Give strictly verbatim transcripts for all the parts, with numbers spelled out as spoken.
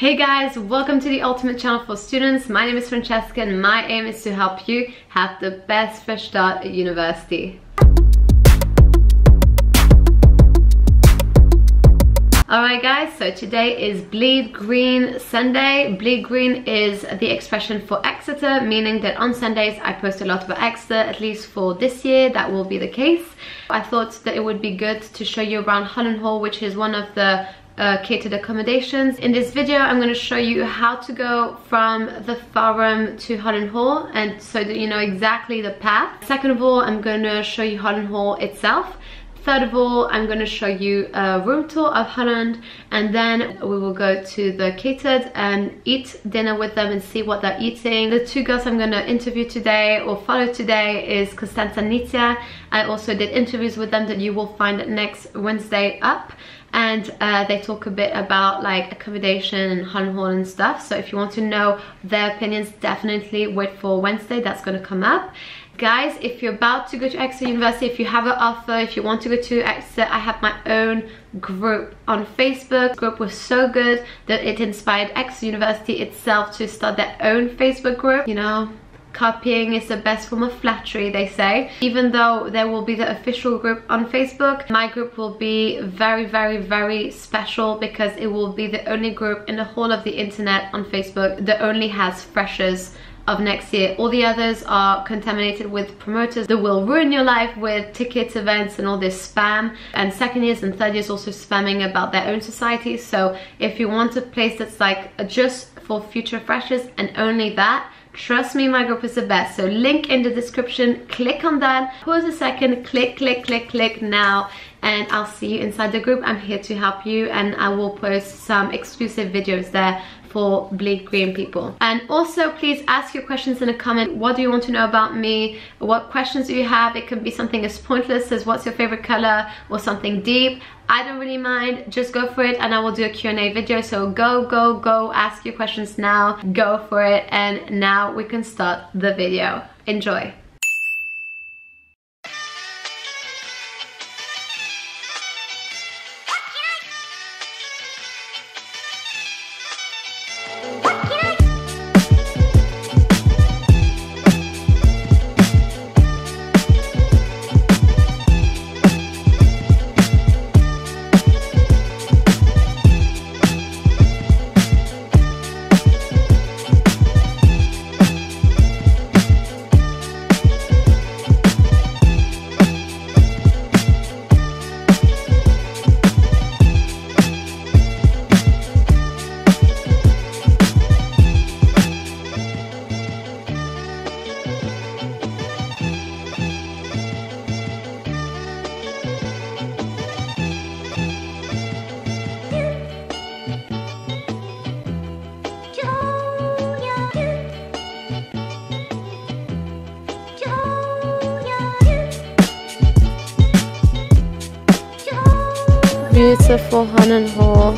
Hey guys, welcome to the ultimate channel for students. My name is Francesca and my aim is to help you have the best fresh start at university. Alright guys, so today is Bleed Green Sunday. Bleed Green is the expression for Exeter, meaning that on Sundays I post a lot about Exeter, at least for this year that will be the case. I thought that it would be good to show you around Holland Hall, which is one of the Uh, catered accommodations. In this video I'm going to show you how to go from the Forum to Holland Hall, and so that you know exactly the path. Second of all, I'm going to show you Holland Hall itself. Third of all, I'm going to show you a room tour of Holland, and then we will go to the catered and eat dinner with them and see what they're eating. The two girls I'm going to interview today or follow today is Costanza and Nitya. I also did interviews with them that you will find next Wednesday up, and uh, they talk a bit about like accommodation and Holland Hall and stuff. So if you want to know their opinions, definitely wait for Wednesday, that's going to come up. Guys, if you're about to go to Exeter University, if you have an offer, if you want to go to Exeter, I have my own group on Facebook. The group was so good that it inspired Exeter University itself to start their own Facebook group. You know, copying is the best form of flattery, they say. Even though there will be the official group on Facebook, my group will be very, very, very special because it will be the only group in the whole of the internet on Facebook that only has freshers of next year. All the others are contaminated with promoters that will ruin your life with tickets, events and all this spam, and second years and third years also spamming about their own society. So if you want a place that's like just for future freshers and only that, trust me, my group is the best. So link in the description, click on that, pause a second, click click click click now, and I'll see you inside the group. I'm here to help you, and I will post some exclusive videos there for Bleed Green people. And also please ask your questions in a comment. What do you want to know about me? What questions do you have? It can be something as pointless as what's your favorite color or something deep. I don't really mind, just go for it, and I will do a Q and A video. So go go go ask your questions now, go for it, and now we can start the video. Enjoy. Beautiful Holland Hall.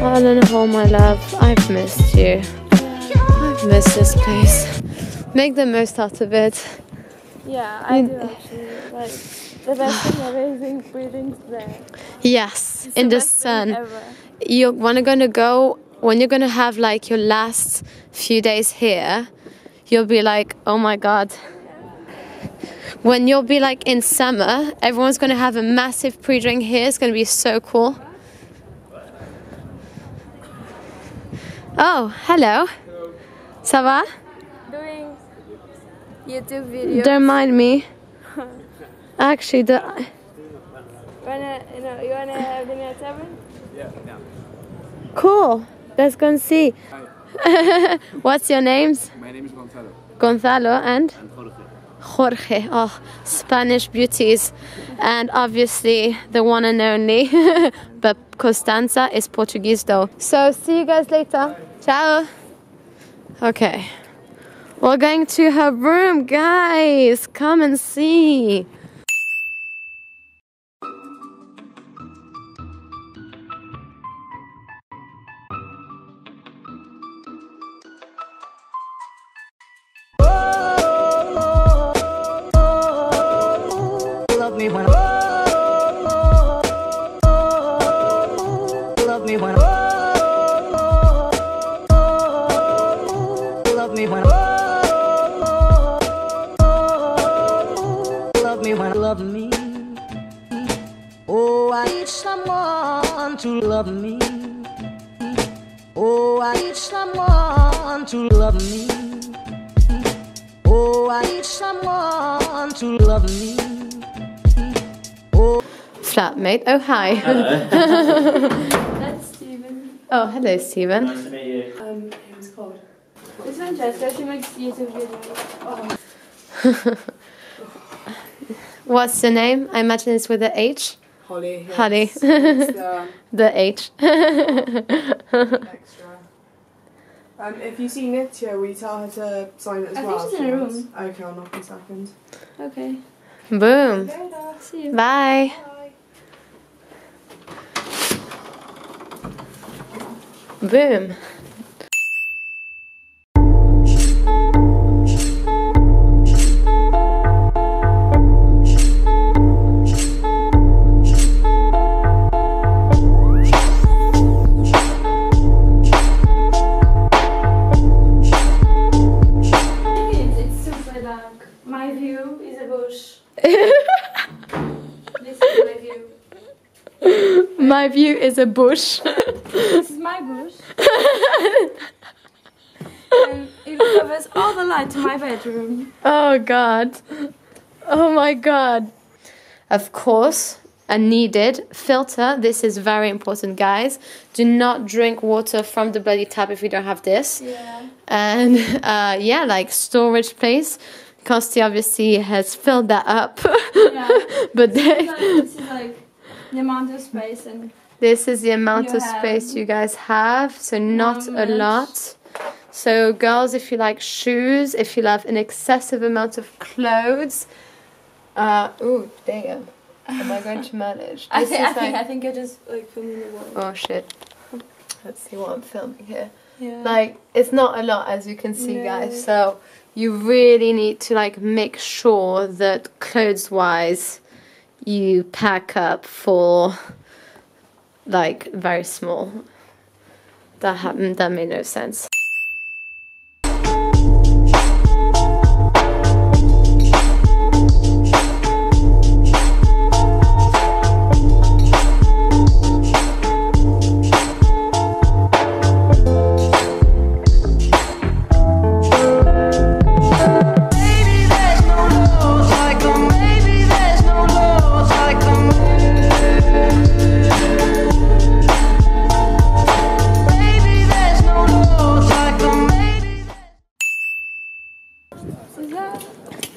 Holland Hall, my love, I've missed you. I've missed this place. Make the most out of it. Yeah, I do actually. Like, the best thing ever is breathing there. Yes, it's in the, the sun. You're when you're gonna go when you're gonna have like your last few days here, you'll be like, oh my god. When you'll be like in summer, everyone's going to have a massive pre-drink here. It's going to be so cool. Oh, hello. Hello. Ça va? Doing YouTube videos. Don't mind me. Actually, the... Wanna, you know, you want to have dinner at seven? Yeah. Cool. Let's go and see. Hi. What's your names? My name is Gonzalo. Gonzalo and? And Jorge. Jorge, oh, Spanish beauties, and obviously the one and only, but Costanza is Portuguese though. So see you guys later. Bye. Ciao. Okay, we're going to her room, guys. Come and see. When I... oh, oh, oh, oh, oh, oh. me when oh, love me when oh, love me when love me. Oh, I need someone to love me. Oh, I need someone to love me. Oh, I need someone to love me. Oh. Flatmate, oh hi. Hello. That's Steven. Oh, hello Steven. Nice to meet you. Um, it was cold. It's Francesca, she makes YouTube videos. Oh. What's the name? I imagine it's with the H. Holly. Yes. Holly. It's, uh, the H. Extra. Um, if you see Nitya, we tell her to sign it as I well. I think she's in a room. Okay, I'll knock in a second. Okay. Boom. See you later. See you. Bye. Bye. Boom. My view is a bush. This is my bush. And it covers all the light to my bedroom. Oh god. Oh my god. Of course, a needed filter. This is very important, guys. Do not drink water from the bloody tap if you don't have this. Yeah. And uh, yeah, like storage place. Costi obviously has filled that up. Yeah. But they... This is like... The amount of space and this is the amount of space you guys have, so not a lot. So girls, if you like shoes, if you love an excessive amount of clothes, uh oh damn, am I going to manage? I think I think I think you're just like filming the wall. Oh shit. Let's see what I'm filming here. Yeah. Like it's not a lot as you can see, guys. So you really need to like make sure that clothes wise you pack up for like very small. That happened, that made no sense.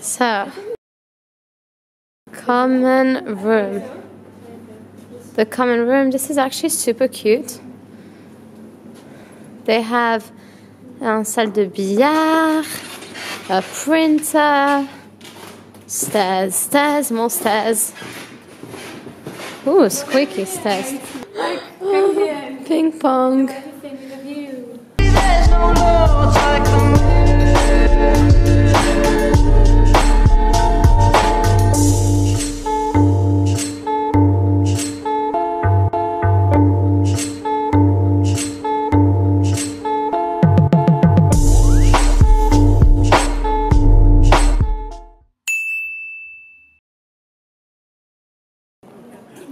So, common room. The common room, this is actually super cute. They have a salle de billard, a printer, stairs, stairs, more stairs. Ooh, squeaky stairs. Oh, ping pong.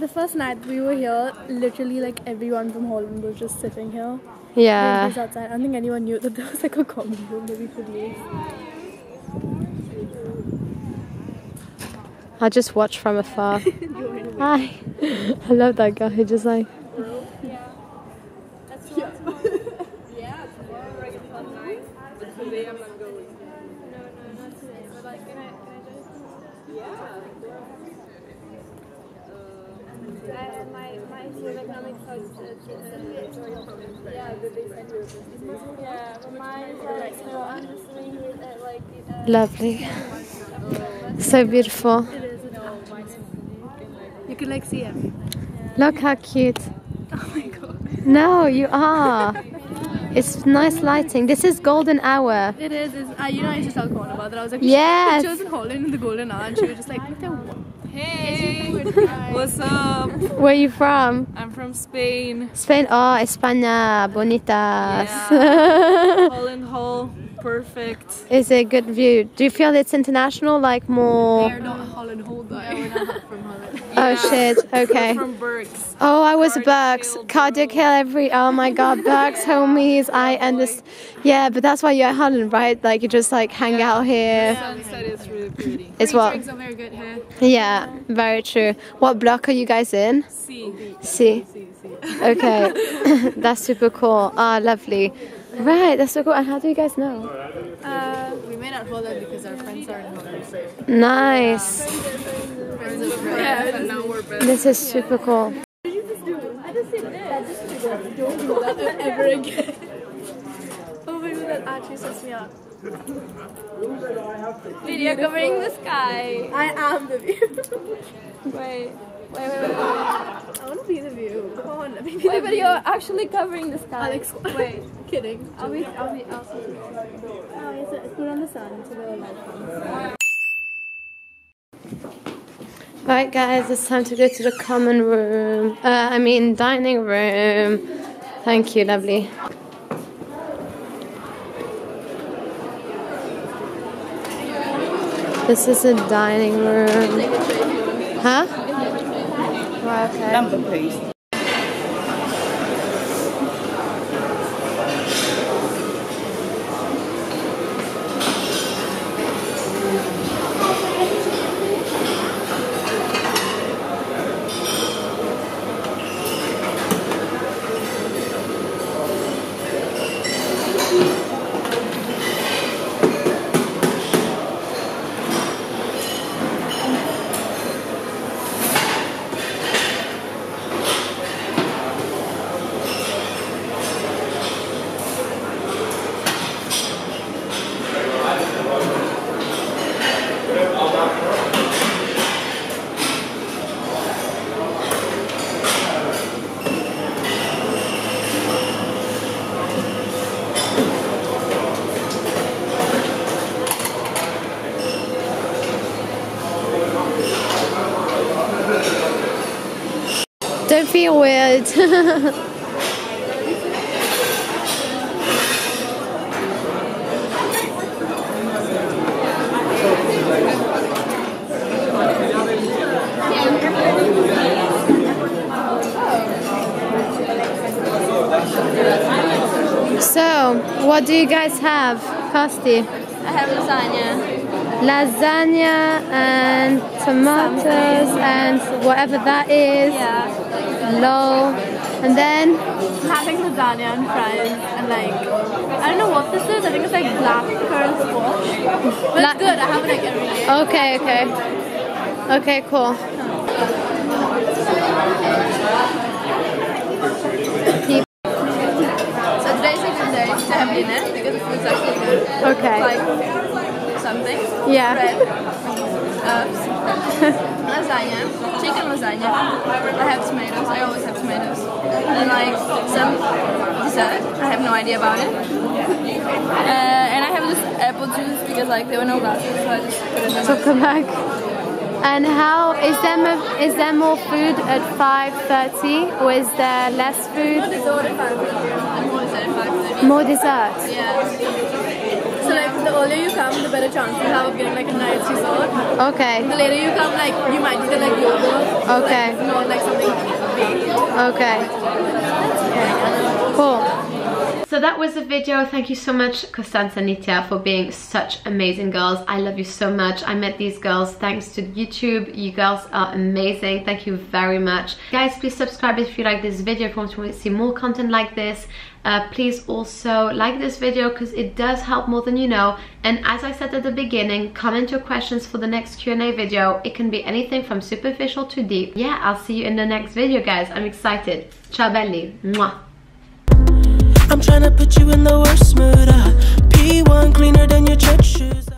The first night we were here, literally like everyone from Holland was just sitting here. Yeah. Like, outside. I don't think anyone knew that there was like a common room that we could use. I just watched from afar. Hi. I love that guy. He just like. Yeah. That's yeah. Yeah. Tomorrow we're gonna have night, but today I'm not going. No, no, not today. But like, can I, can I just? Yeah. I, my my economics are yeah, the big center. Yeah, but mine is like, so I'm just doing it at like... Uh, lovely. So beautiful. It is, it is. You can like see it. Look how cute. Oh my god. No, you are. It's nice lighting. This is golden hour. It is. It's, uh, you know I used to tell Corn about that. I was like, yes. She was in Holland in the golden hour and she was just like, what the Hey! What's up? Where are you from? I'm from Spain. Spain? Oh, España. Bonitas. Yeah. Holland Hall. Perfect. Is it a good view? Do you feel it's international? Like more... They're not Holland Hall though. No, we're not from Holland. Yeah. Oh shit, okay. We're from Berks. Oh, I was Berks. Cardiac Hill every... Oh my god, Berks, yeah. Homies, I understand. Yeah, but that's why you're at Holland, right? Like you just like hang yeah. out here. The sunset is really pretty. It's what? Drinks are very good here. Yeah, very true. What block are you guys in? C. C. C. Okay, that's super cool. Ah, lovely. Right, that's so cool. And how do you guys know? Uh, we met at Holland because our friends are in Holland. Nice. Um, friends friends, and now we're best. This is super cool. What did you just do? I just did this. Don't do that ever again. Oh my god, that actually sets me up. Lydia, covering the sky. I am the view. Wait. Wait, wait, wait, wait. I want to be the view. Come on, let me be the wait, but view. You're actually covering the sky. Alex, wait. Kidding. I'll be, I'll be, I'll be. Oh, it's, a, it's good on the sun. It's a really nice one. Right, guys, it's time to go to the common room. Uh, I mean, dining room. Thank you, lovely. This is a dining room. Huh? Okay. Number, please. Don't feel weird. So, what do you guys have, Costi? I have lasagna. Lasagna and tomatoes and whatever that is. Yeah. Low, and then having lasagna and fries and like I don't know what this is. I think it's like blackcurrant squash, but La it's good. I have it like every day. Okay, okay, okay, cool. So today's like dessert to have dinner because the food's actually good. Okay. Like something. Yeah. Bread. Herbs. Lasagna, chicken lasagna. I have tomatoes, I always have tomatoes. And like some dessert, I have no idea about it. Uh, and I have just apple juice because like there were no glasses, so I just put it in. Took them back. And how is there more, is there more food at five thirty or is there less food? More dessert at five thirty. More dessert at five thirty. More dessert? Yeah. So like the earlier you come, the better chance you have of getting like a nice dessert. Okay. The later you come, like you might get like yogurt. Okay. Like, not like something big. Okay. Yeah. Cool. So that was the video. Thank you so much, Costanza and Nitya, for being such amazing girls. I love you so much. I met these girls thanks to YouTube. You girls are amazing. Thank you very much. Guys, please subscribe if you like this video, if you want to see more content like this. Uh, please also like this video because it does help more than you know. And as I said at the beginning, comment your questions for the next Q and A video. It can be anything from superficial to deep. Yeah, I'll see you in the next video, guys. I'm excited. Ciao belli. Mwah. I'm trying to put you in the worst mood. Uh, P one cleaner than your church shoes.